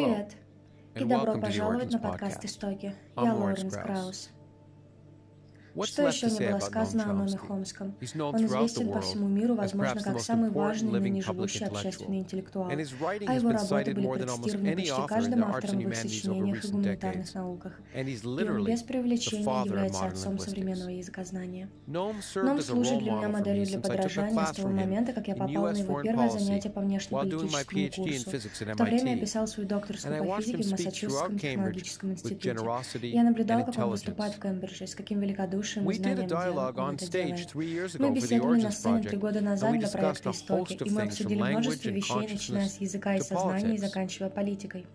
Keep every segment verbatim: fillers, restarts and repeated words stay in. Привет, и добро пожаловать на подкаст «Истоки». Я Лоуренс Краус. Что еще не было сказано о Номе Хомском? Он известен по всему миру, возможно, как самый важный, но не живущий общественный интеллектуал, а его работы были процитированы почти каждым автором в их сочинениях и гуманитарных науках, и он без преувеличения является отцом современного языкознания. Ном служит для меня моделью для подражания с того момента, как я попал на его первое занятие по внешнеполитическому курсу. В то время я писал свою докторскую по физике в Массачусетском технологическом институте. Я наблюдал, как он выступает в Кембридже, с каким великодушием. Мы беседовали на сцене три года назад для проекта «Истоки», и мы обсудили множество вещей, начиная с языка и сознания и заканчивая политикой.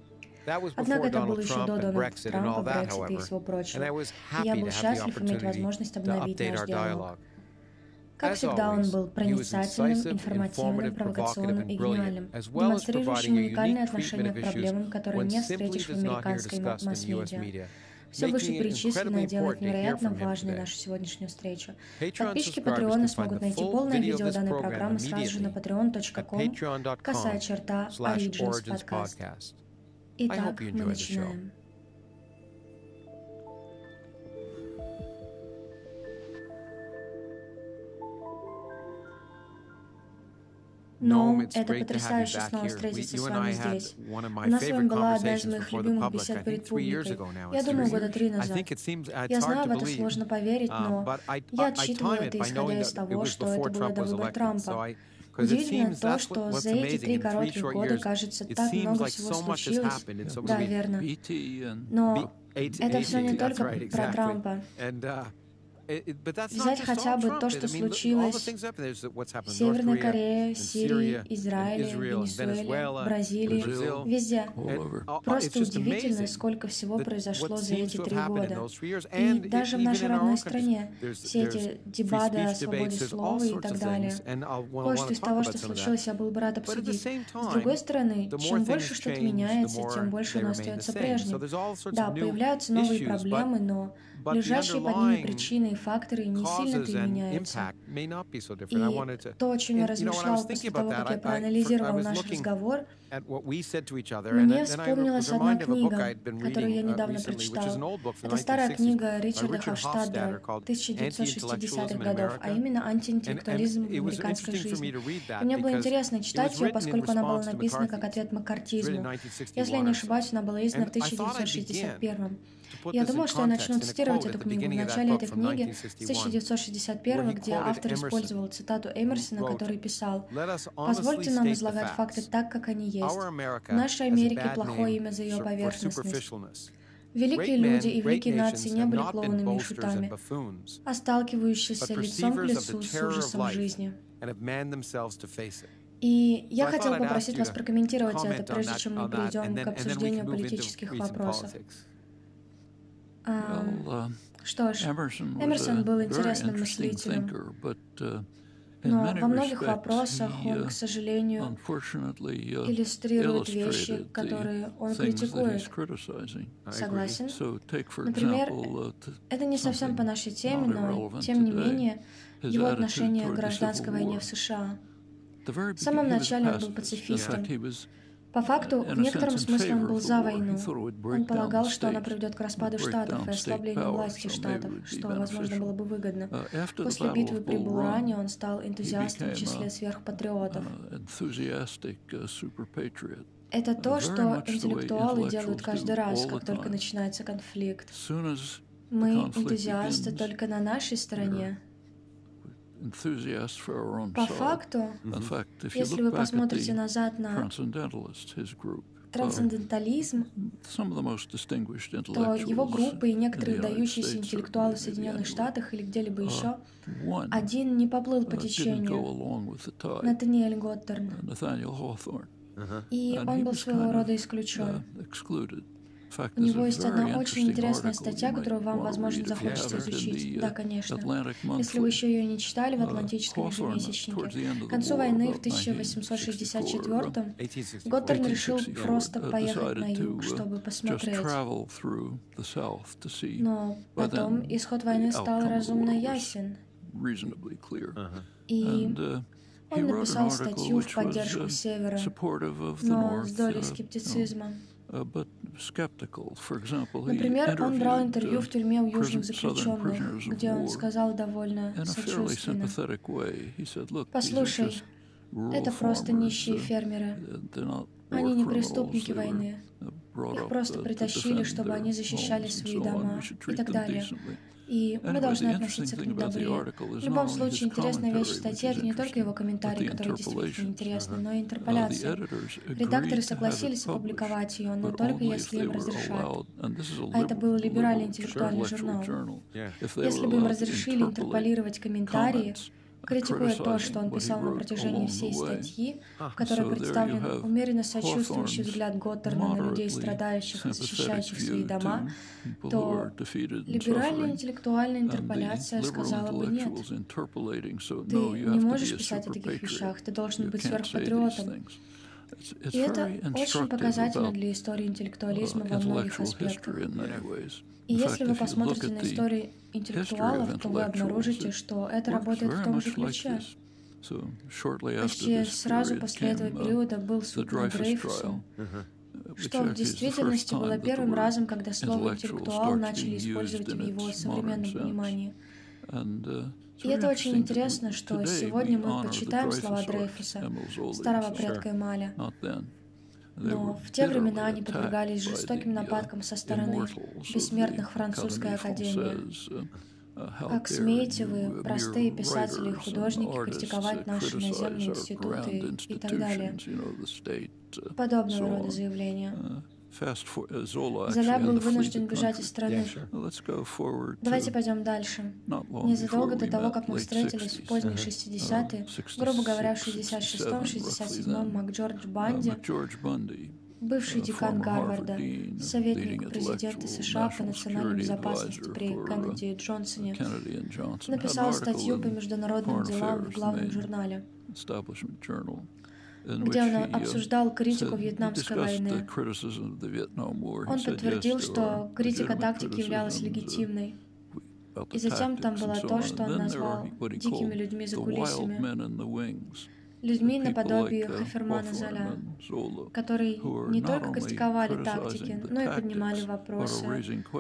Однако это было еще до Дональда Трампа, Брексита и всего прочего, и я был счастлив иметь возможность обновить наш диалог. Как всегда, он был проницательным, информативным, провокационным и гениальным, демонстрирующим уникальное отношение к проблемам, которые не встретишь в американской масс-медиа. Все вышеперечисленное делает невероятно важной нашу сегодняшнюю встречу. Подписчики Патреона смогут найти полное видео данной программы сразу же на patreon точка com, косая черта Origins Podcast. Итак, мы начинаем. Но это потрясающе снова встретиться с вами здесь. У нас с вами была одна из моих любимых бесед перед публикой. Я думаю, года три назад. Я знаю, в это сложно поверить, но я отсчитываю это, исходя из того, что это было до выбора Трампа. Удивительно то, что за эти три коротких года, кажется, так много всего случилось. Да, верно. Но это все не только про Трампа. Взять хотя бы то, что случилось в Северной Корее, Сирии, Израиле, Венесуэле, Бразилии, везде. Просто удивительно, сколько всего произошло за эти три года. И даже в нашей родной стране все эти дебаты о свободе слова и так далее. Кое-что из того, что случилось, я был бы рад обсудить. С другой стороны, чем больше что-то меняется, тем больше оно остается прежним. Да, появляются новые проблемы, но лежащие под ними причины и факторы не сильно-то меняются. И то, о чем я размышлял после того, как я проанализировал наш разговор, мне вспомнилась одна книга, которую я недавно прочитал. Это старая книга Ричарда Хофштадтера тысяча девятьсот шестидесятых годов, а именно «Антиинтеллектуализм в американской жизни». И мне было интересно читать ее, поскольку она была написана как ответ маккартизму. Если я не ошибаюсь, она была издана в тысяча девятьсот шестьдесят первом. Я думал, что я начну цитировать эту книгу. В начале этой книги, с тысяча девятьсот шестьдесят первого, где автор использовал цитату Эмерсона, который писал: «Позвольте нам излагать факты так, как они есть. В нашей Америке плохое имя за ее поверхностность. Великие люди и великие нации не были клоунами и шутами, а сталкивающиеся лицом к лицу с ужасом жизни». И я хотела попросить вас прокомментировать это, прежде чем мы перейдем к обсуждению политических вопросов. Um, что ж, Эмерсон был интересным мыслителем, но во многих вопросах он, к сожалению, иллюстрирует вещи, которые он критикует. Согласен? Например, это не совсем по нашей теме, но, тем не менее, его отношение к гражданской войне в США. В самом начале он был пацифистом. По факту, в некотором смысле он был за войну. Он полагал, что она приведет к распаду штатов и ослаблению власти штатов, что, возможно, было бы выгодно. После битвы при Булл-Ране он стал энтузиастом в числе сверхпатриотов. Это то, что интеллектуалы делают каждый раз, как только начинается конфликт. Мы энтузиасты только на нашей стороне. По факту, если вы посмотрите назад на трансцендентализм, то его группы и некоторые выдающиеся интеллектуалы в Соединенных Штатах или где-либо еще, один не поплыл по течению — Натаниэль Готтерн. И он был своего рода исключен. У него есть одна очень интересная статья, которую вам, возможно, захочется изучить. Да, конечно. Если вы еще ее не читали, в «Атлантическом ежемесячнике». К концу войны в тысяча восемьсот шестьдесят четвёртом Готтерн решил просто поехать на юг, чтобы посмотреть. Но потом исход войны стал разумно ясен. И он написал статью в поддержку Севера, но с долей скептицизма. Например, он брал интервью в тюрьме у южных заключенных, где он сказал довольно сочувственно: «Послушай, это просто нищие фермеры. Они не преступники войны. Их просто притащили, чтобы они защищали свои дома и так далее. И мы должны относиться к ним добрее». В любом случае, интересная вещь в статье — это не только его комментарий, который действительно интересный, но и интерполяция. Редакторы согласились опубликовать ее, но только если им разрешат. А это был либеральный интеллектуальный журнал. Если бы им разрешили интерполировать комментарии, критикуя то, что он писал на протяжении всей статьи, в которой представлен умеренно сочувствующий взгляд Готтерна на людей, страдающих и защищающих свои дома, то либеральная интеллектуальная интерполяция сказала бы: нет, ты не можешь писать о таких вещах, ты должен быть сверхпатриотом. И это очень показательно для истории интеллектуализма во многих аспектах. И если вы посмотрите на историю интеллектуалов, то вы обнаружите, что это работает в том же ключе. Почти сразу после этого периода был суд над Дрейфусом, что в действительности было первым разом, когда слово «интеллектуал» начали использовать в его современном понимании. И это очень интересно, что сегодня мы почитаем слова Дрейфуса, старого предка Эмаля. Но в те времена они подвергались жестоким нападкам со стороны бессмертных французской академии. Как смеете вы, простые писатели и художники, критиковать наши наземные институты и так далее? Подобного рода заявления. Золя был вынужден бежать из страны. Давайте пойдем дальше. Незадолго до того, как мы встретились в поздних шестидесятые, грубо говоря, в шестьдесят шестом — шестьдесят седьмом, МакДжордж Банди, бывший декан Гарварда, советник президента США по национальной безопасности при Кеннеди и Джонсоне, написал статью по международным делам в главном журнале, где он обсуждал критику Вьетнамской войны. Он подтвердил, что критика тактики являлась легитимной. И затем там было то, что он назвал «дикими людьми за кулисами», людьми наподобие Хофермана Золя, которые не только критиковали тактики, но и поднимали вопросы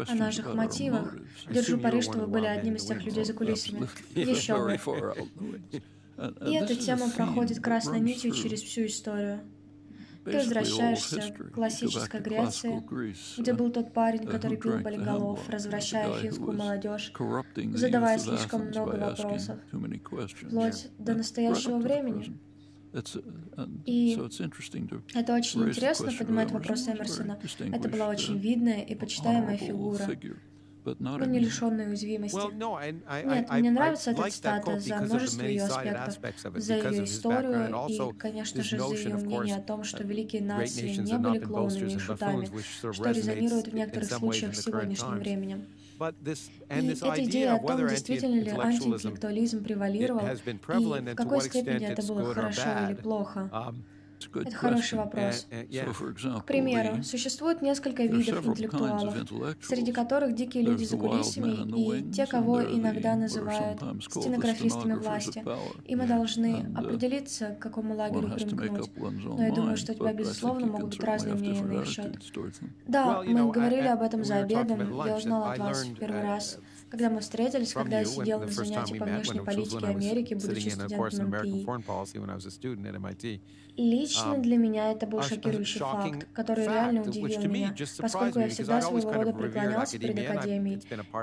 о наших мотивах. Держу пари, что вы были одним из тех людей за кулисами. Еще бы. И эта тема проходит красной нитью через всю историю. Ты возвращаешься к классической Греции, где был тот парень, который пил болиголов, развращая финскую молодежь, задавая слишком много вопросов, вплоть до настоящего времени. И это очень интересно, поднимать вопросы Эмерсона. Это была очень видная и почитаемая фигура, но не лишенной уязвимости. Нет, мне нравится эта цитата за множество ее аспектов, за ее историю и, конечно же, за ее мнение о том, что великие нации не были клоунами и шутами, что резонирует в некоторых случаях с сегодняшним временем. И эта идея о том, действительно ли антиинтеллектуализм превалировал, и в какой степени это было хорошо или плохо, это хороший вопрос. К примеру, существует несколько видов интеллектуалов, среди которых дикие люди за кулисами и те, кого иногда называют стенографистами власти. И мы должны определиться, к какому лагерю примкнуть. Но я думаю, что у тебя, безусловно, могут быть разные мнения на их счет. Да, мы говорили об этом за обедом. Я узнала от вас в первый раз, когда мы встретились, когда я сидел на занятии по внешней политике Америки, будучи студентом эм пэ и. Лично для меня это был шокирующий факт, который реально удивил меня, поскольку я всегда своего рода преклонялся перед Академией,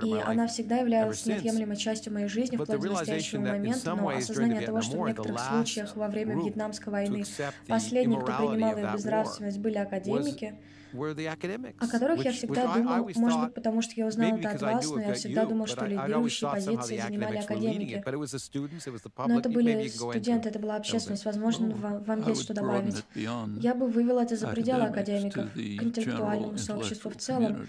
и она всегда являлась неотъемлемой частью моей жизни вплоть до настоящего момента, но осознание того, что в некоторых случаях во время Вьетнамской войны последние, кто принимал ее безнравственность, были академики, о которых я всегда думал, может быть, потому что я узнал это от вас, но я всегда думал, что лидирующие позиции занимали академики. Но это были студенты, это была общественность, возможно, вам есть что добавить. Я бы вывел это за пределы академиков, к интеллектуальному сообществу в целом,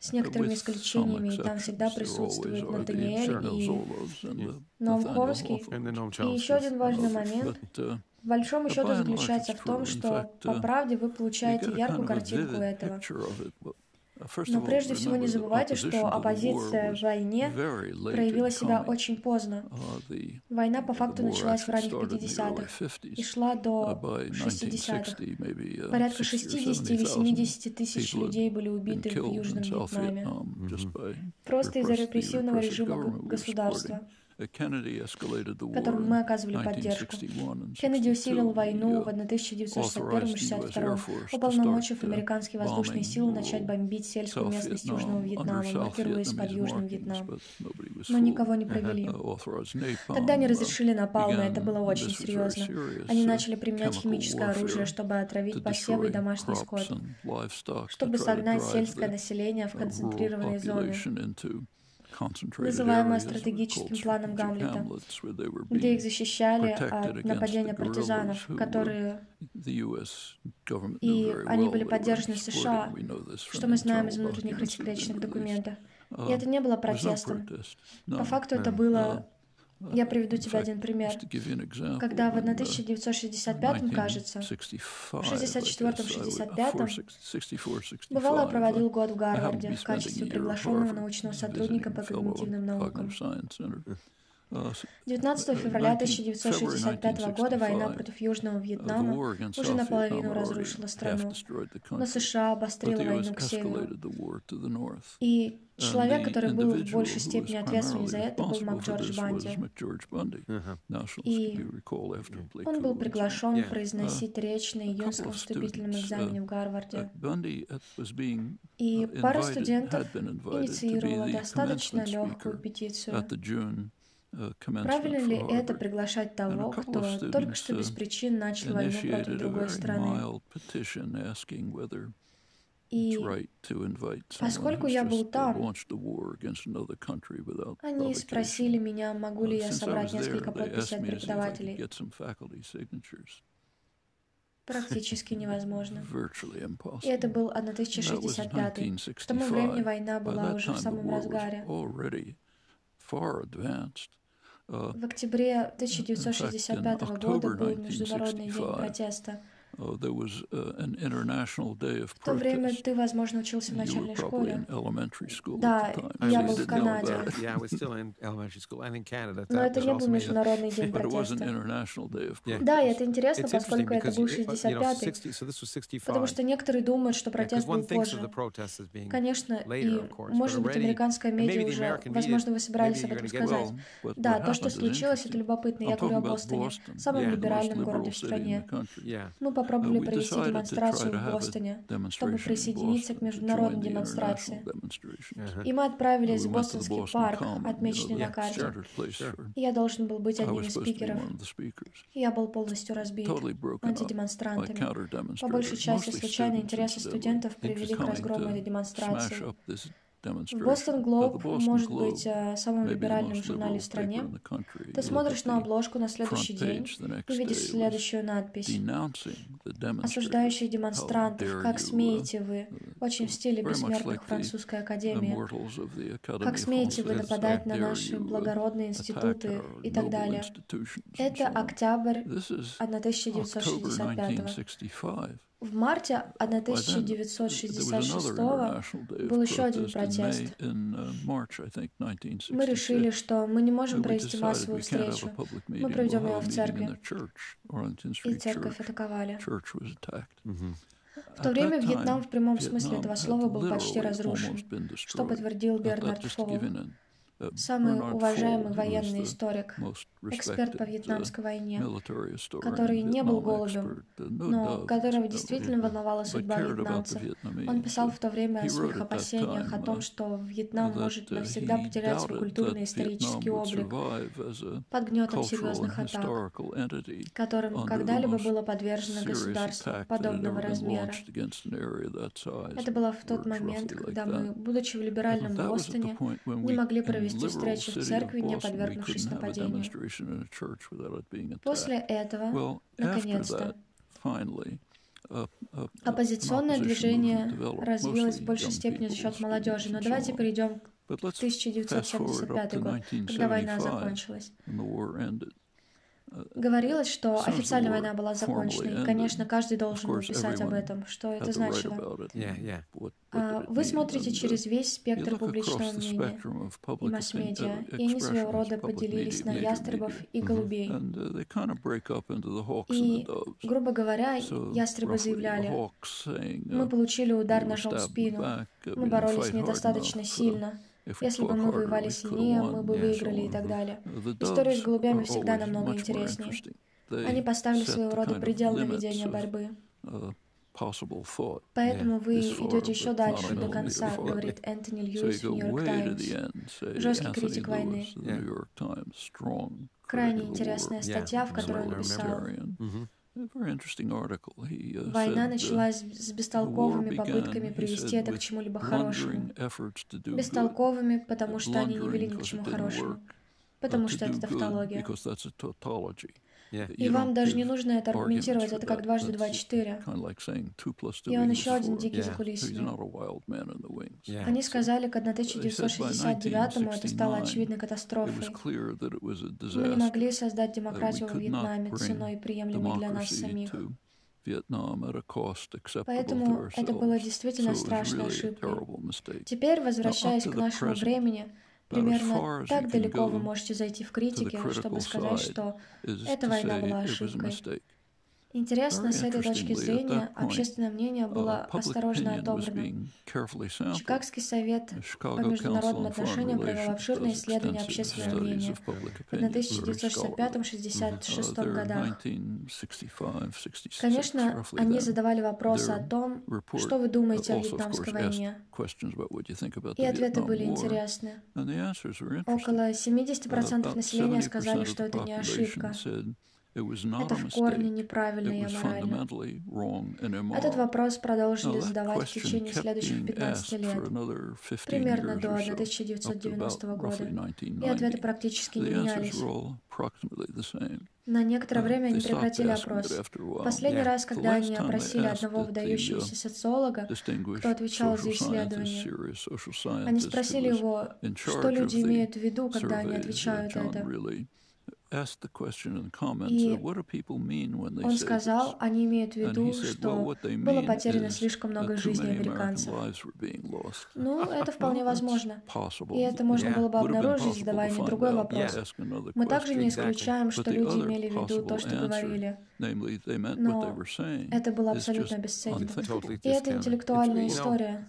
с некоторыми исключениями, и там всегда присутствует Натаниэль и Ном Хомский. И еще один важный момент — в большом счету заключается в том, что, по правде, вы получаете яркую картинку этого. Но прежде всего не забывайте, что оппозиция в войне проявила себя очень поздно. Война по факту началась в ранних пятидесятых и шла до шестидесятых. Порядка шестидесяти или семидесяти тысяч людей были убиты в Южном Вьетнаме просто из-за репрессивного режима государства, которым мы оказывали поддержку. Кеннеди усилил войну в тысяча девятьсот шестьдесят первом — шестьдесят втором, уполномочив американские воздушные силы начать бомбить сельскую местность Южного Вьетнама, маркируясь под Южным Вьетнамом. Но никого не провели. Тогда они разрешили напалм, это было очень серьезно. Они начали применять химическое оружие, чтобы отравить посевы и домашний скот, чтобы согнать сельское население в концентрированные зоны, называемая стратегическим планом Гамлета, где их защищали от нападения партизанов, которые... И они были поддержаны США, что мы знаем из внутренних рассекреченных документов. И это не было протестом. По факту это было... Я приведу тебе один пример. Когда в тысяча девятьсот шестьдесят пятом, кажется, в шестьдесят четвёртом — шестьдесят пятом, бывало, я проводил год в Гарварде в качестве приглашенного научного сотрудника по когнитивным наукам. девятнадцатого февраля тысяча девятьсот шестьдесят пятого года война против Южного Вьетнама уже наполовину разрушила страну, но США обострила войну к северу. И человек, который был в большей степени ответственен за это, был МакДжордж Банди. Uh-huh. И он был приглашен произносить речь на июньском вступительном экзамене в Гарварде. И пара студентов инициировала достаточно легкую петицию. Правильно ли это приглашать того, кто только что без причин начал войну против другой страны? И поскольку я был там, они спросили меня, могу ли я собрать несколько подписей от преподавателей. Практически невозможно. И это был тысяча девятьсот шестьдесят пятый. К тому времени война была уже в самом разгаре. В октябре тысяча девятьсот шестьдесят пятого года был Международный день протеста. В то время ты, возможно, учился в начальной школе. Да, я был в Канаде. Но это не был Международный день протеста. Да, и это интересно, поскольку это был шестьдесят пятый, потому что некоторые думают, что протест был позже. Конечно, и, может быть, американское медиа уже, возможно, вы собирались об этом сказать. Да, то, что случилось, это любопытно. Я говорю о Бостоне, самом либеральном городе в стране. Мы попробовали провести демонстрацию в Бостоне, чтобы присоединиться к международной демонстрации. И мы отправились в Бостонский парк, отмеченный на карте. И я должен был быть одним из спикеров. И я был полностью разбит антидемонстрантами. По большей части, случайные интересы студентов привели к разгрому этой демонстрации. Бостон Глоб может быть самым либеральным журналом в стране. Ты смотришь на обложку на следующий день и видишь следующую надпись: «Осуждающие демонстрантов, как смеете вы», очень в стиле бессмертных Французской Академии, «как смеете вы нападать на наши благородные институты» и так далее. Это октябрь тысяча девятьсот шестьдесят пятого. В марте тысяча девятьсот шестьдесят шестого был еще один протест. Мы решили, что мы не можем провести массовую встречу. Мы проведем ее в церкви. И церковь атаковали. Mm-hmm. В то время Вьетнам в прямом смысле этого слова был почти разрушен, что подтвердил Бернард Фолл, самый уважаемый военный историк, эксперт по вьетнамской войне, который не был голубем, но которого действительно волновала судьба вьетнамцев. Он писал в то время о своих опасениях, о том, что Вьетнам может навсегда потерять свой культурно-исторический облик под гнетом серьезных атак, которым когда-либо было подвержено государство подобного размера. Это было в тот момент, когда мы, будучи в либеральном Бостоне, не могли провести вести встречу в церкви, не подвергнувшись нападению. После этого, наконец-то, оппозиционное движение развилось в большей степени за счет молодежи. Но давайте перейдем к тысяча девятьсот семьдесят пятому году, когда война закончилась. Говорилось, что официально война была закончена, и, конечно, каждый должен писать об этом. Что это значило? Вы смотрите через весь спектр публичного мнения и масс-медиа, и они своего рода поделились на ястребов и голубей. И, грубо говоря, ястребы заявляли: мы получили удар ножом в спину, мы боролись недостаточно сильно. Если бы мы воевали сильнее, мы бы выиграли и так далее. История с голубями всегда намного интереснее. Они поставили своего рода предел на ведение борьбы. Поэтому вы идете еще дальше, до конца, говорит Энтони Льюис в Нью-Йорк Таймс, жесткий критик войны. Крайне интересная статья, в которой он писал. Война началась с бестолковыми попытками привести это к чему-либо хорошему. Бестолковыми, потому что они не вели ни к чему хорошему. Потому что это тавтология. И вам даже не нужно это аргументировать, это как дважды два четыре. И он еще один дикий закулисный. Они сказали, к тысяча девятьсот шестьдесят девятому это стало очевидной катастрофой. Мы не могли создать демократию во Вьетнаме ценой, приемлемой для нас самих. Поэтому это было действительно страшной ошибкой. Теперь, возвращаясь к нашему времени, примерно так далеко вы можете зайти в критике, чтобы сказать, что эта война была ошибкой. Интересно, с этой точки зрения, общественное мнение было осторожно отобрано. Чикагский Совет по международным отношениям провел обширное исследование общественного мнения в тысяча девятьсот шестьдесят пятом — шестьдесят шестом годах. Конечно, они задавали вопросы о том, что вы думаете о Вьетнамской войне. И ответы были интересны. Около семьдесят процентов населения сказали, что это не ошибка. Это в корне неправильно и аморально. Этот вопрос продолжили задавать в течение следующих пятнадцати лет, примерно до тысяча девятьсот девяностого года, и ответы практически не менялись. На некоторое время они прекратили опрос. Последний раз, когда они опросили одного выдающегося социолога, кто отвечал за исследование, они спросили его, что люди имеют в виду, когда они отвечают это. И он сказал, они имеют в виду, что было потеряно слишком много жизней американцев. Ну, это вполне возможно. И это можно было бы обнаружить, задавая мне другой вопрос. Мы также не исключаем, что люди имели в виду то, что говорили. Но это было абсолютно бесцельно. И это интеллектуальная история.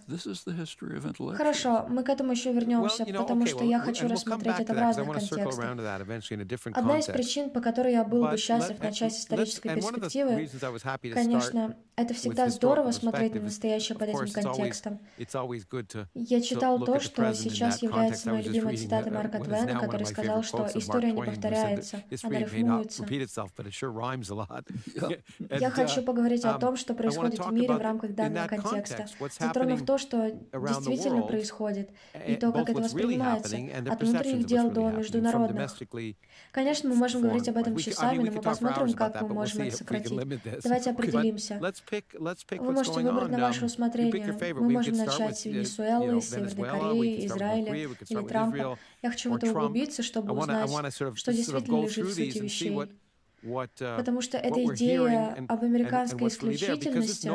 Хорошо, мы к этому еще вернемся, потому что я хочу рассмотреть это в разных контекстах. Одна из причин, по которой я был бы счастлив начать с исторической перспективы, конечно, это всегда здорово смотреть на настоящее под этим контекстом. Я читал то, что сейчас является моей любимой цитатой Марка Твена, который сказал, что история не повторяется, она рифмуется. Я хочу поговорить о том, что происходит в мире в рамках данного контекста, затронув то, что действительно происходит, и то, как это воспринимается, от внутренних дел до международных. Конечно, мы можем говорить об этом часами, но мы посмотрим, как мы можем это сократить. Давайте определимся. Вы можете выбрать на ваше усмотрение. Мы можем начать с Венесуэлы, Северной Кореи, Израиля или Трампа. Я хочу в это углубиться, чтобы узнать, что действительно лежит в сути вещей. Потому что эта идея об американской исключительности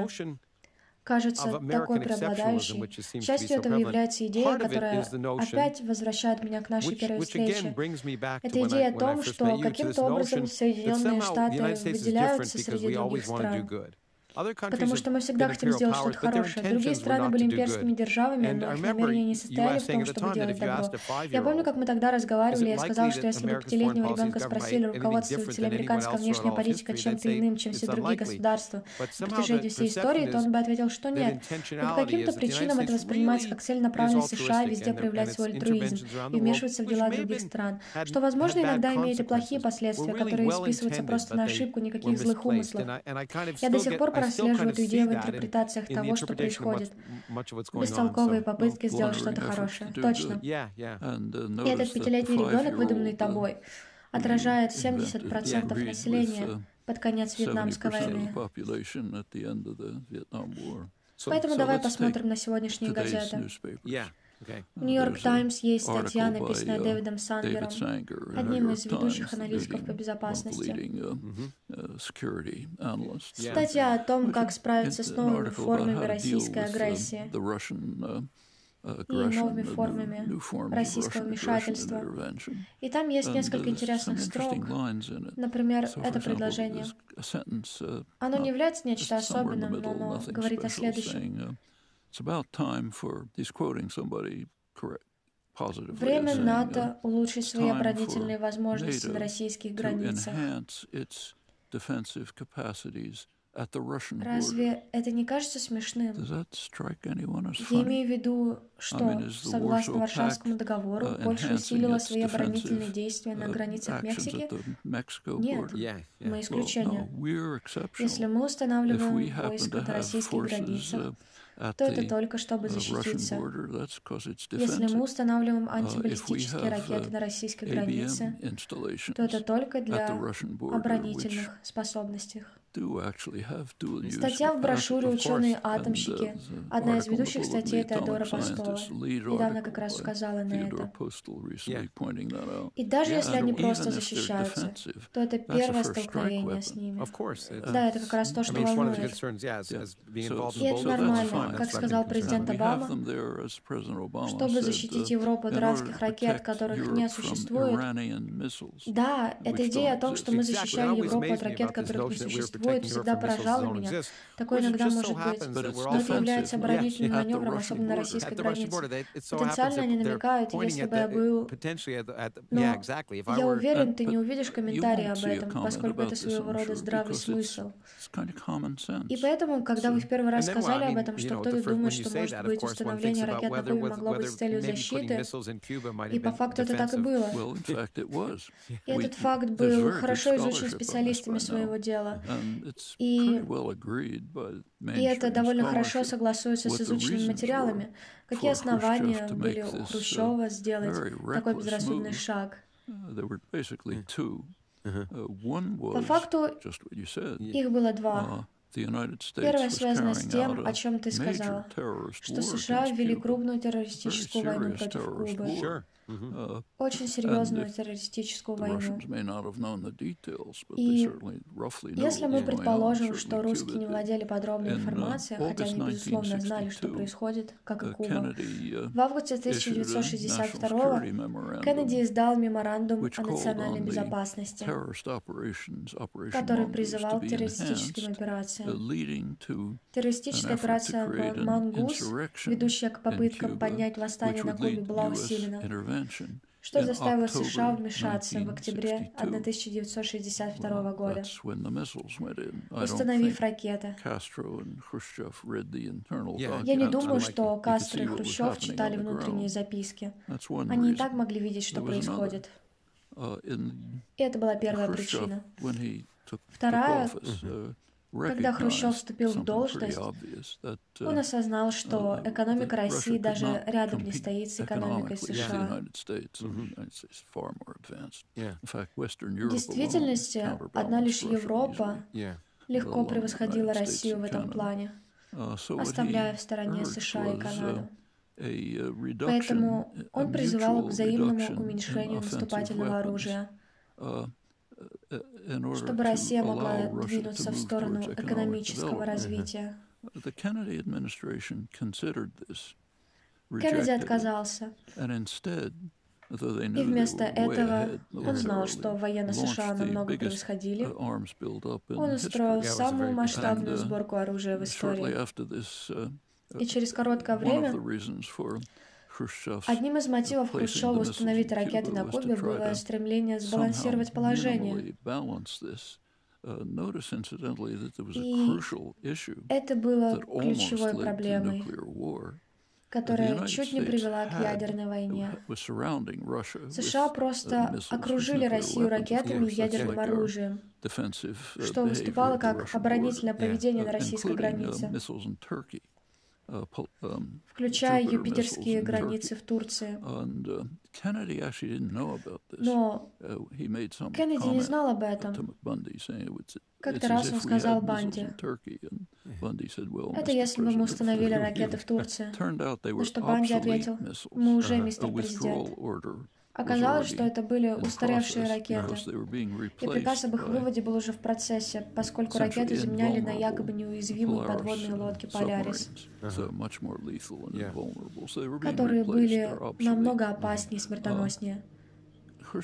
кажется такой преобладающей. Частью этого является идея, которая опять возвращает меня к нашей первой встрече. Это идея о том, что каким-то образом Соединенные Штаты выделяются среди других стран. Потому что мы всегда хотим сделать что-то хорошее. Другие страны были имперскими державами, но их намерения не состояли в том, чтобы делать добро. Я помню, как мы тогда разговаривали, я сказал, что если бы пятилетнего ребенка спросили, руководствуется ли американская внешняя политика чем-то иным, чем все другие государства, на протяжении всей истории, то он бы ответил, что нет. Но по каким-то причинам это воспринимается как целенаправленность США везде проявлять свой альтруизм и вмешиваться в дела других стран, что, возможно, иногда имеет и плохие последствия, которые списываются просто на ошибку, никаких злых умыслов. Я до сих пор прослеживаю эту идею в интерпретациях того, что происходит. Бестолковые попытки сделать что-то хорошее. Точно. И этот пятилетний ребенок, выдуманный тобой, отражает семьдесят процентов населения под конец Вьетнамской войны. Поэтому давай посмотрим на сегодняшние газеты. В «Нью-Йорк Таймс» есть статья, написанная Дэвидом Сэнгером, одним из ведущих аналитиков по безопасности. Статья о том, как справиться с новыми формами российской агрессии и новыми формами российского вмешательства. И там есть несколько интересных строк. Например, это предложение. Оно не является нечто особенным, но оно говорит о следующем. Время НАТО улучшить свои оборонительные возможности на российских границах. Разве это не кажется смешным? Я имею в виду, что, согласно Варшавскому договору, Польша усилила свои оборонительные действия на границах Мексики? Нет, мы исключение. Если мы устанавливаем войска на российских границах, то это только чтобы защититься. Если мы устанавливаем антибаллистические ракеты на российской границе, то это только для оборонительных способностей. Статья в брошюре «Ученые-атомщики», одна из ведущих статей Эдора Постола, недавно как раз указала на это. И даже если они просто защищаются, то это первое столкновение с ними. Да, это как раз то, что волнует. И это нормально, как сказал президент Обама, чтобы защитить Европу от иранских ракет, которых не существует. Да, эта идея о том, что мы защищаем Европу от ракет, которых не существует, всегда поражало меня. Такое иногда может быть. Но это является оборонительным маневром, особенно на российской границе. Потенциально они намекают, если бы я был... Но я уверен, ты не увидишь комментарии об этом, поскольку это своего рода здравый смысл. И поэтому, когда вы в первый раз сказали об этом, что кто-то думает, что может быть установление ракет на Кубе могло быть с целью защиты, и по факту это так и было. И этот факт был хорошо изучен специалистами своего дела. И, и это довольно хорошо согласуется с изученными материалами. Какие основания были у Хрущева сделать такой безрассудный шаг? По факту их было два. Первое связано с тем, о чем ты сказала, что США ввели крупную террористическую войну против Кубы. Mm-hmm. Очень серьезную террористическую войну. И если мы предположим, что русские не владели подробной информацией, хотя они, безусловно, знали, что происходит, как и Куба, в августе тысяча девятьсот шестьдесят второго Кеннеди издал меморандум о национальной безопасности, который призывал к террористическим операциям. Террористическая операция «Мангус», ведущая к попыткам поднять восстание на Кубе, была усилена, что заставило США вмешаться в октябре тысяча девятьсот шестьдесят второго года, установив ракеты. Я не думаю, что Кастро и Хрущев читали внутренние записки. Они и так могли видеть, что происходит. И это была первая причина. Вторая... Когда Хрущев вступил в должность, он осознал, что экономика России даже рядом не стоит с экономикой США. В действительности, одна лишь Европа легко превосходила Россию в этом плане, оставляя в стороне США и Канаду. Поэтому он призывал к взаимному уменьшению наступательного оружия, чтобы Россия могла двинуться в сторону экономического развития. Кеннеди отказался, и вместо этого он знал, что военные США намного превосходили. Он устроил самую масштабную сборку оружия в истории. И через короткое время... Одним из мотивов Хрущева установить ракеты на Кубе было стремление сбалансировать положение. И это было ключевой проблемой, которая чуть не привела к ядерной войне. США просто окружили Россию ракетами и ядерным оружием, что выступало как оборонительное поведение на российской границе, включая юпитерские границы в Турции. Но Кеннеди не знал об этом. Как-то раз он сказал Банди, это если бы мы установили ракеты в Турции. На что Банди ответил, мы уже, мистер Президент. Оказалось, что это были устаревшие ракеты, и приказ об их выводе был уже в процессе, поскольку ракеты заменяли на якобы неуязвимые подводные лодки «Полярис», которые были намного опаснее и смертоноснее.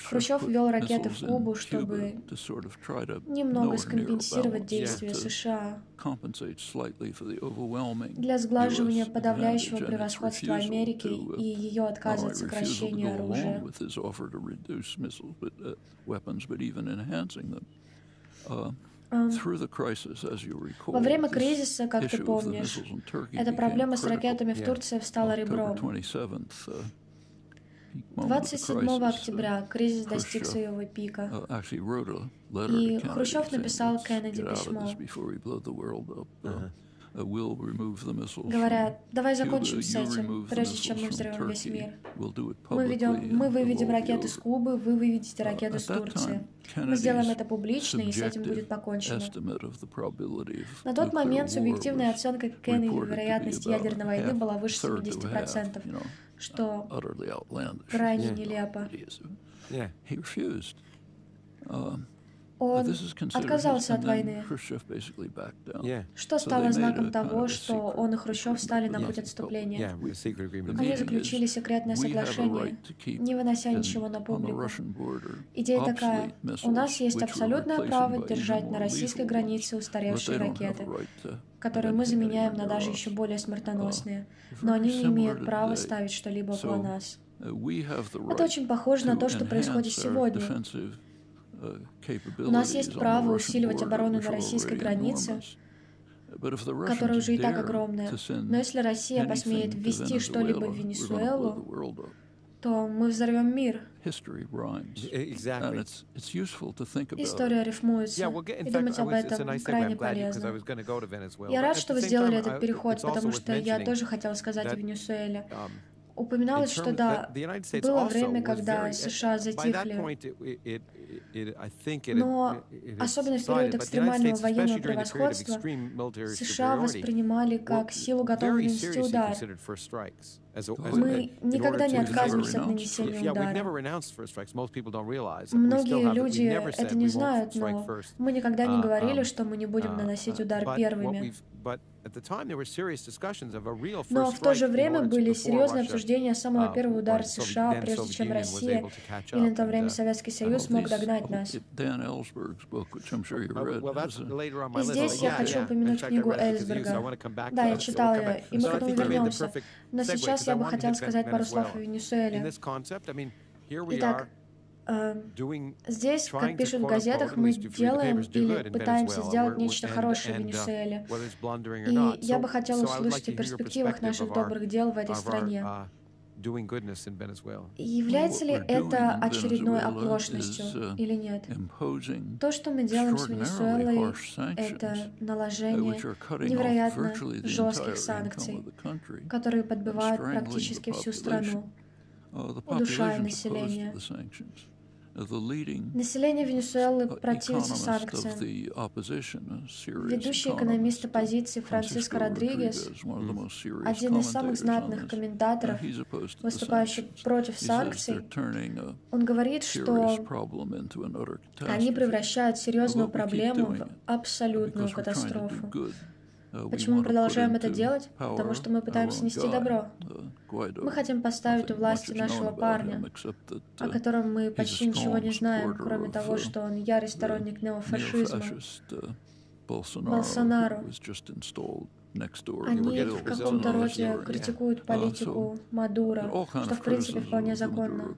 Хрущев ввел ракеты в Кубу, чтобы немного скомпенсировать действия США для сглаживания подавляющего превосходства Америки и ее отказа от сокращения оружия. Во время кризиса, как ты помнишь, эта проблема с ракетами в Турции встала ребром. двадцать седьмого октября кризис достиг своего пика, и Хрущев написал Кеннеди письмо, говоря, давай закончим с этим, прежде чем мы взорвем весь мир. Мы, ведем, мы выведем ракеты с Кубы, вы выведете ракеты с Турции. Мы сделаем это публично, и с этим будет покончено. На тот момент субъективная оценка Кеннеди вероятности ядерной войны была выше семидесяти процентов, что крайне нелепо. Он отказался от войны, что стало знаком того, что он и Хрущев стали на путь отступления. Они заключили секретное соглашение, не вынося ничего на публику. Идея такая, у нас есть абсолютное право держать на российской границе устаревшие ракеты, которые мы заменяем на даже еще более смертоносные, но они не имеют права ставить что-либо около нас. Это очень похоже на то, что происходит сегодня. У нас есть право усиливать оборону на российской границе, которая уже и так огромная. Но если Россия посмеет ввести что-либо в Венесуэлу, то мы взорвем мир. История рифмуется, и думать об этом крайне полезно. Я рад, что вы сделали этот переход, потому что я тоже хотела сказать о Венесуэле. Упоминалось, что да, было время, когда США затихли, но особенно в период экстремального военного превосходства США воспринимали как силу, готовую нанести удар. Мы никогда не отказывались от нанесения удара. Многие люди это не знают, но мы никогда не говорили, что мы не будем наносить удар первыми. Но в то же время были серьезные обсуждения самого первого удара США, прежде чем Россия или на то время Советский Союз мог догнать нас. И здесь я хочу упомянуть книгу Эллсберга. Да, я читала ее, и мы к этому вернемся. Но сейчас я бы хотел сказать пару слов о Венесуэле. Итак, здесь, как пишут в газетах, мы делаем или пытаемся сделать нечто хорошее в Венесуэле. И я бы хотела услышать о перспективах наших добрых дел в этой стране. Является ли это очередной оплошностью или нет? То, что мы делаем с Венесуэлой, это наложение невероятно жестких санкций, которые подбивают практически всю страну, удушая население. Население Венесуэлы противится санкциям. Ведущий экономист оппозиции Франсиско Родригес, один из самых знатных комментаторов, выступающих против санкций, он говорит, что они превращают серьезную проблему в абсолютную катастрофу. Почему мы продолжаем это делать? Потому что мы пытаемся нести добро. Мы хотим поставить у власти нашего парня, о котором мы почти ничего не знаем, кроме того, что он ярый сторонник неофашизма, Болсонаро. Они в каком-то роде критикуют политику Мадуро, что в принципе вполне законно.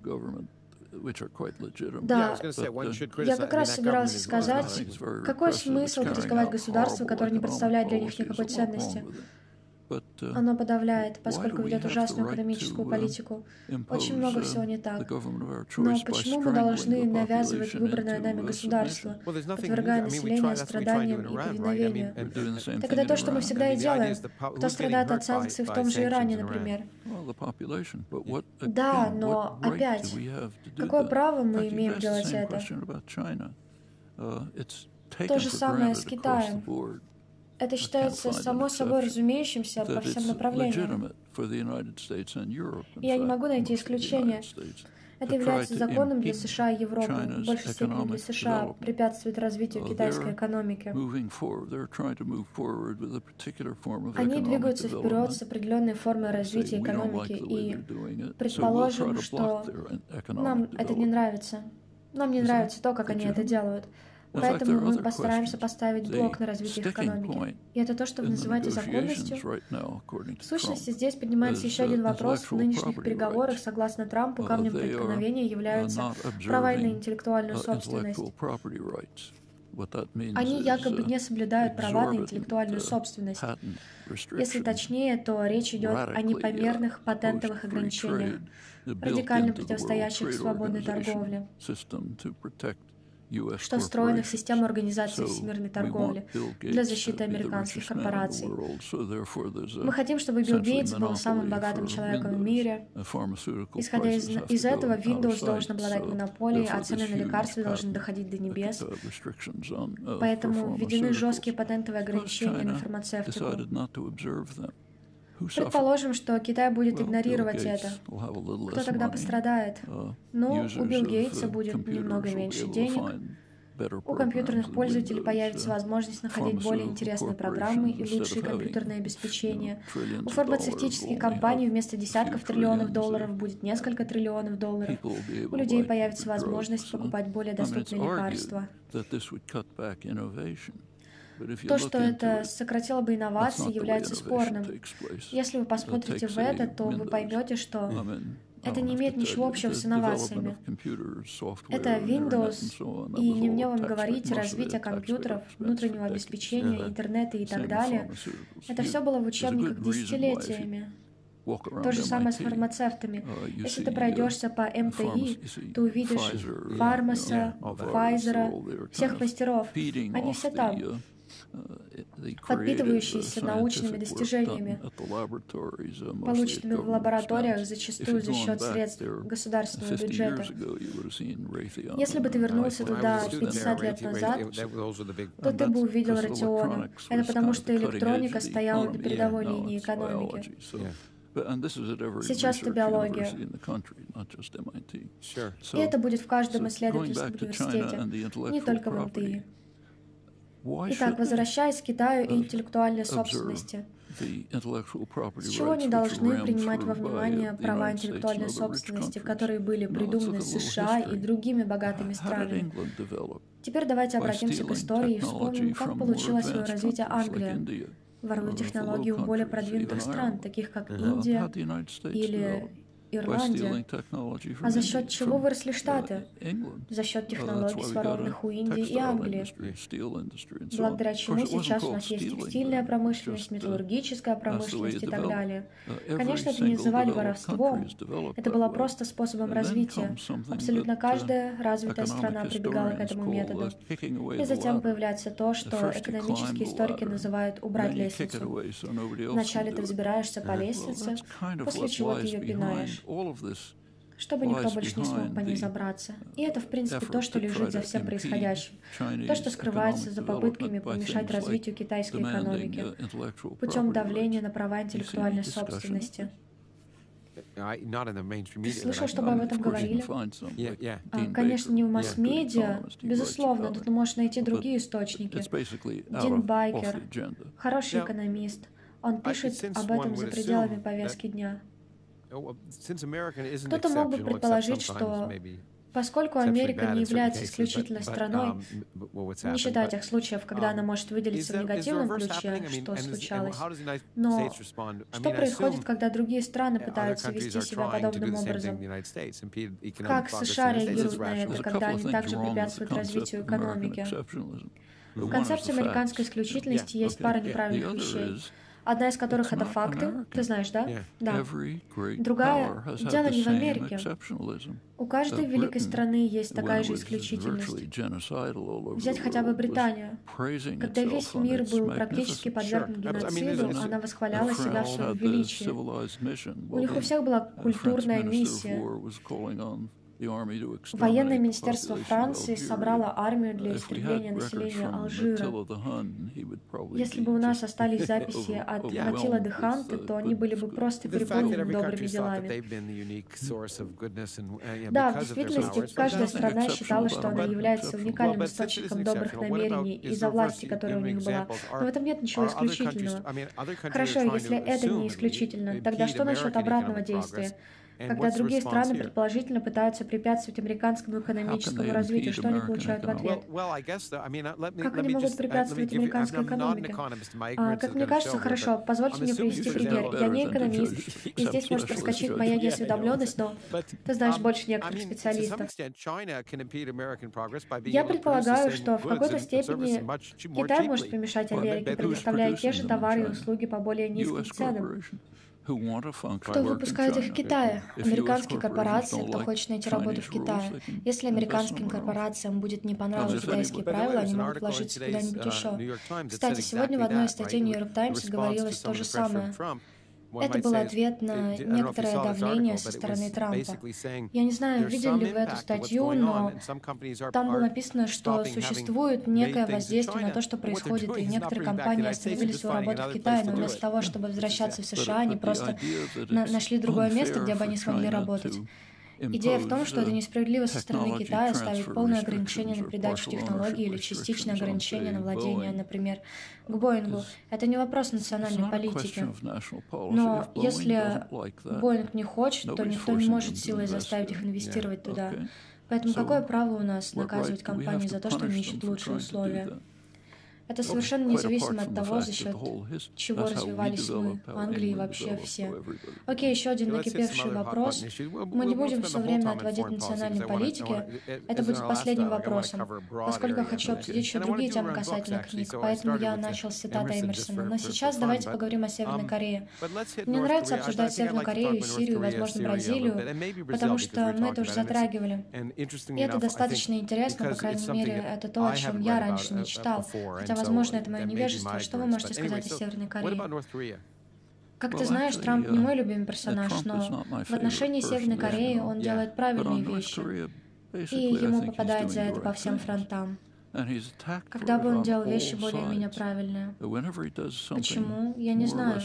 Да, я как раз собирался сказать, какой смысл критиковать государство, которое не представляет для них никакой ценности. Оно подавляет, поскольку ведет ужасную экономическую политику. Очень много всего не так. Но почему мы должны навязывать выбранное нами государство, подвергая население страданиям и повиновению? Так это то, что мы всегда и делаем. Кто страдает от санкций в том же Иране, например? Да, но опять, какое право мы имеем делать это? То же самое с Китаем. Это считается само собой разумеющимся по всем направлениям. Я не могу найти исключения. Это является законом для США и Европы, в большей степени для США, препятствует развитию китайской экономики. Они двигаются вперед с определенной формой развития экономики, и предположим, что нам это не нравится. Нам не нравится то, как они это делают. Поэтому мы постараемся поставить блок на развитие экономики. И это то, что вы называете законностью. В сущности, здесь поднимается еще один вопрос. В нынешних переговорах, согласно Трампу, камнем преткновения являются права на интеллектуальную собственность. Они якобы не соблюдают права на интеллектуальную собственность. Если точнее, то речь идет о непомерных патентовых ограничениях, радикально противостоящих свободной торговле, что встроено в систему Организации Всемирной торговли для защиты американских корпораций. Мы хотим, чтобы Билл Гейтс был самым богатым человеком в мире. Исходя из, из этого, Windows должен обладать монополией, а цены на лекарства должны доходить до небес. Поэтому введены жесткие патентовые ограничения на фармацевтику. Предположим, что Китай будет игнорировать это. Кто тогда пострадает? Ну, у Билл Гейтса будет немного меньше денег. У компьютерных пользователей появится возможность находить более интересные программы и лучшие компьютерные обеспечения. У фармацевтических компаний вместо десятков триллионов долларов будет несколько триллионов долларов. У людей появится возможность покупать более доступные лекарства. То, что это сократило бы инновации, является спорным. Если вы посмотрите в это, то вы поймете, что это не имеет ничего общего с инновациями. Это Windows, и не мне вам говорить, развитие компьютеров, внутреннего обеспечения, интернета и так далее. Это все было в учебниках десятилетиями. То же самое с фармацевтами. Если ты пройдешься по эм тэ и, ты увидишь Фармаса, Файзера, всех мастеров. Они все там, подпитывающиеся научными достижениями, полученными в лабораториях зачастую за счет средств государственного бюджета. Если бы ты вернулся туда пятьдесят лет назад, то ты бы увидел Ратиона. Это потому, что электроника стояла на передовой линии экономики. Сейчас это биология. И это будет в каждом исследовательском университете, не только в эм тэ и. Итак, возвращаясь к Китаю и интеллектуальной собственности, с чего не должны принимать во внимание права интеллектуальной собственности, которые были придуманы США и другими богатыми странами? Теперь давайте обратимся к истории и вспомним, как получила свое развитие Англия, воруя технологии у более продвинутых стран, таких как Индия или Ирландия. А за счет чего выросли Штаты? За счет технологий, своровных у Индии и Англии. Благодаря чему сейчас у нас есть текстильная промышленность, металлургическая промышленность и так далее. Конечно, это не называли воровством. Это было просто способом развития. Абсолютно каждая развитая страна прибегала к этому методу. И затем появляется то, что экономические историки называют «убрать лестницу». Вначале ты взбираешься по лестнице, после чего ты ее пинаешь, чтобы никто больше не смог по ней забраться. И это, в принципе, то, что лежит за всем происходящим, то, что скрывается за попытками помешать развитию китайской экономики путем давления на права интеллектуальной собственности. Ты слышал, чтобы об этом говорили? А, конечно, не в масс-медиа, безусловно, тут можешь найти другие источники. Дин Байкер, хороший экономист, он пишет об этом за пределами повестки дня. Кто-то мог бы предположить, что поскольку Америка не является исключительной страной, не считая тех случаев, когда она может выделиться в негативном ключе, что случалось, но что происходит, когда другие страны пытаются вести себя подобным образом? Как США реагируют на это, когда они также препятствуют развитию экономики? В концепции американской исключительности есть пара неправильных вещей. Одна из которых — это факты. Ты знаешь, да? Да. Другая — дело не в Америке. У каждой великой страны есть такая же исключительность. Взять хотя бы Британию. Когда весь мир был практически подвергнут геноциду, она восхваляла себя в своем величии. У них у всех была культурная миссия. Военное министерство Франции собрало армию для истребления населения Алжира. Если бы у нас остались записи от Матила де Ханты, то они были бы просто переполнены добрыми делами. Да, в действительности каждая страна считала, что она является уникальным источником добрых намерений из-за власти, которая у них была. Но в этом нет ничего исключительного. Хорошо, если это не исключительно, тогда что насчет обратного действия? Когда другие страны предположительно пытаются препятствовать американскому экономическому развитию, что они получают в ответ? Как они могут препятствовать американской экономике? А, как мне кажется, хорошо, позвольте мне привести пример. Я не экономист, и здесь может проскочить моя неосведомленность, но ты знаешь больше некоторых специалистов. Я предполагаю, что в какой-то степени Китай может помешать Америке, предоставляя те же товары и услуги по более низким ценам. Кто выпускает их в Китае? Американские корпорации, кто хочет найти работу в Китае. Если американским корпорациям будет не понравиться китайские правила, они могут вложиться куда-нибудь еще. Кстати, сегодня в одной из статей New York Times говорилось то же самое. Это был ответ на некоторое давление со стороны Трампа. Я не знаю, видели ли вы эту статью, но там было написано, что существует некое воздействие на то, что происходит, и некоторые компании остановили свою работу в Китае, но вместо того, чтобы возвращаться в США, они просто на- нашли другое место, где бы они смогли работать. Идея в том, что это несправедливо со стороны Китая ставить полное ограничение на передачу технологий или частичное ограничение на владение, например, к Боингу. Это не вопрос национальной политики. Но если Боинг не хочет, то никто не может силой заставить их инвестировать туда. Поэтому какое право у нас наказывать компании за то, что они ищут лучшие условия? Это совершенно независимо от того, за счет чего развивались мы, Англия и вообще все. Окей, еще один накипевший вопрос. Мы не будем все время отводить национальной политики. Это будет последним вопросом, поскольку я хочу обсудить еще другие темы касательно книг, поэтому я начал с цитаты Эмерсона. Но сейчас давайте поговорим о Северной Корее. Мне нравится обсуждать Северную Корею, Сирию, возможно, Бразилию, потому что мы это уже затрагивали. И это достаточно интересно, по крайней мере, это то, о чем я раньше не читал. Хотя, возможно, это мое невежество. Что вы можете сказать о Северной Корее? Как ты знаешь, Трамп не мой любимый персонаж, но в отношении Северной Кореи он делает правильные вещи, и ему попадает за это по всем фронтам. Когда бы он делал вещи более-менее правильные. Почему? Я не знаю.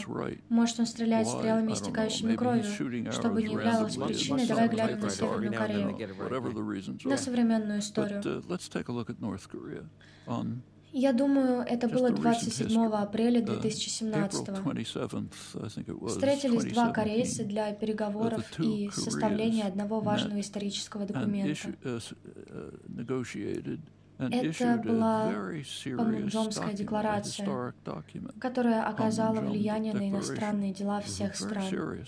Может, он стреляет стрелами, истекающими кровью, что бы ни являлось причиной. Давай глянем на Северную Корею, на современную историю. Я думаю, это было двадцать седьмого апреля две тысячи семнадцатого. Встретились два корейца для переговоров и составления одного важного исторического документа. Это была Пханмунджомская декларация, которая оказала влияние на иностранные дела всех стран.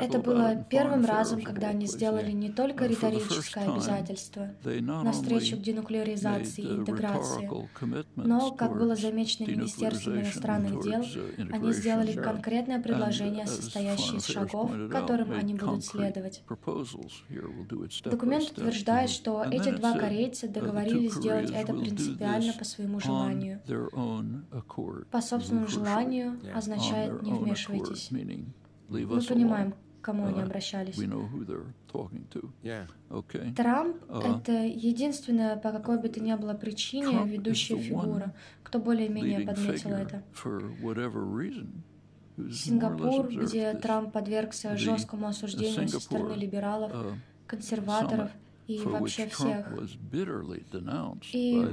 Это было первым разом, когда они сделали не только риторическое обязательство навстречу денуклеаризации и интеграции, но, как было замечено Министерством иностранных дел, они сделали конкретное предложение, состоящее из шагов, которым они будут следовать. Документ утверждает, что эти два корейца договорились сделать это принципиально по своему желанию. По собственному желанию означает «не вмешивайтесь». Мы понимаем, к кому они обращались. Трамп — это единственная, по какой бы то ни было причине, ведущая фигура, кто более-менее подметил это. Сингапур, где Трамп подвергся жесткому осуждению со стороны либералов, консерваторов и вообще всех. И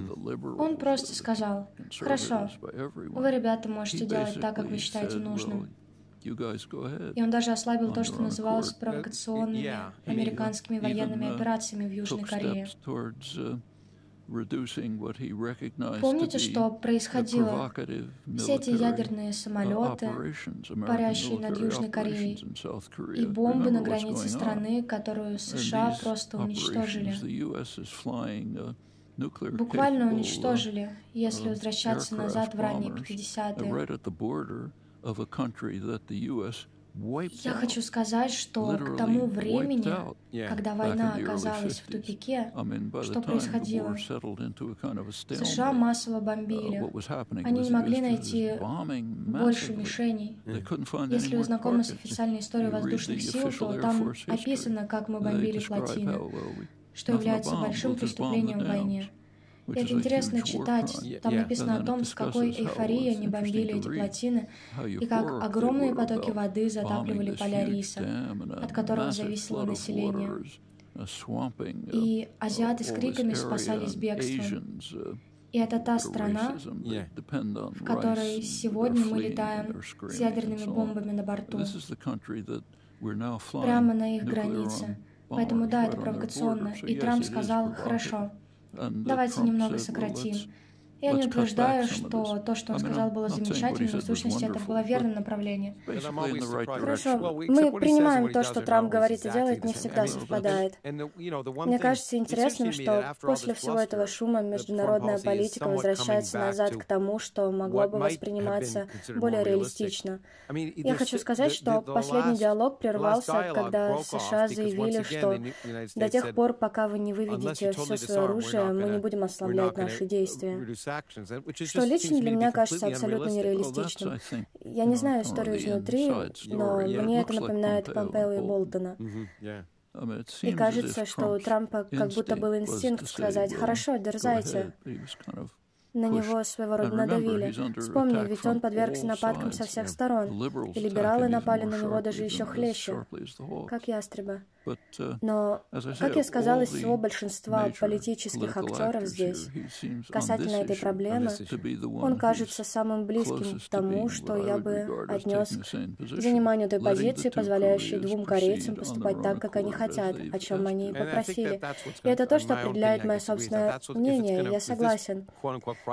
он просто сказал: «Хорошо, вы, ребята, можете делать так, как вы считаете нужным». И он даже ослабил то, что называлось провокационными американскими военными операциями в Южной Корее. Помните, что происходило? Все эти ядерные самолеты, парящие над Южной Кореей, и бомбы на границе страны, которую США просто уничтожили. Буквально уничтожили, если возвращаться назад в ранние пятидесятые. Я хочу сказать, что к тому времени, когда война оказалась в тупике, что происходило? США массово бомбили. Они не могли найти больше мишеней. Если вы знакомы с официальной историей воздушных сил, то там описано, как мы бомбили плотины, что является большим преступлением в войне. Это интересно читать. Там написано о том, с какой эйфорией они бомбили эти плотины, и как огромные потоки воды затапливали поля риса, от которого зависело население. И азиаты с криками спасались бегством. И это та страна, в которой сегодня мы летаем с ядерными бомбами на борту, прямо на их границе. Поэтому да, это провокационно. И Трамп сказал: «Хорошо, давайте немного сократим». Я не утверждаю, что то, что он сказал, было замечательно, но в сущности это было верное направление. Хорошо, мы принимаем то, что Трамп говорит и делает, не всегда совпадает. Мне кажется интересным, что после всего этого шума международная политика возвращается назад к тому, что могло бы восприниматься более реалистично. Я хочу сказать, что последний диалог прервался, когда США заявили, что до тех пор, пока вы не выведете все свое оружие, мы не будем ослаблять наши действия. Что лично для меня кажется абсолютно нереалистичным. Я не знаю историю изнутри, но мне это напоминает Помпео и Болтона. И кажется, что у Трампа как будто был инстинкт сказать: «Хорошо, дерзайте». На него своего рода надавили. Вспомни, ведь он подвергся нападкам со всех сторон, и либералы напали на него даже еще хлеще, как ястреба. Но, как я сказала, из всего большинства политических актеров здесь, касательно этой проблемы, он кажется самым близким к тому, что я бы отнес к заниманию той позиции, позволяющей двум корейцам поступать так, как они хотят, о чем они и попросили. И это то, что определяет мое собственное мнение, я согласен.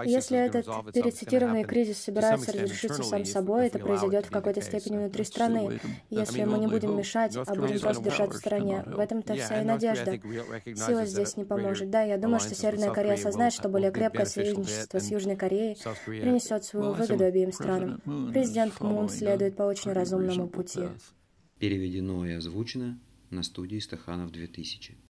Если этот перецитированный кризис собирается разрешиться сам собой, это произойдет в какой-то степени внутри страны, если мы не будем мешать, а будем просто держать в стороне. В этом-то вся и надежда. Сила здесь не поможет. Да, я думаю, что Северная Корея осознает, что более крепкое союзничество с Южной Кореей принесет свою выгоду обеим странам. Президент Мун следует по очень разумному пути. Переведено и озвучено на студии Стаханов две тысячи.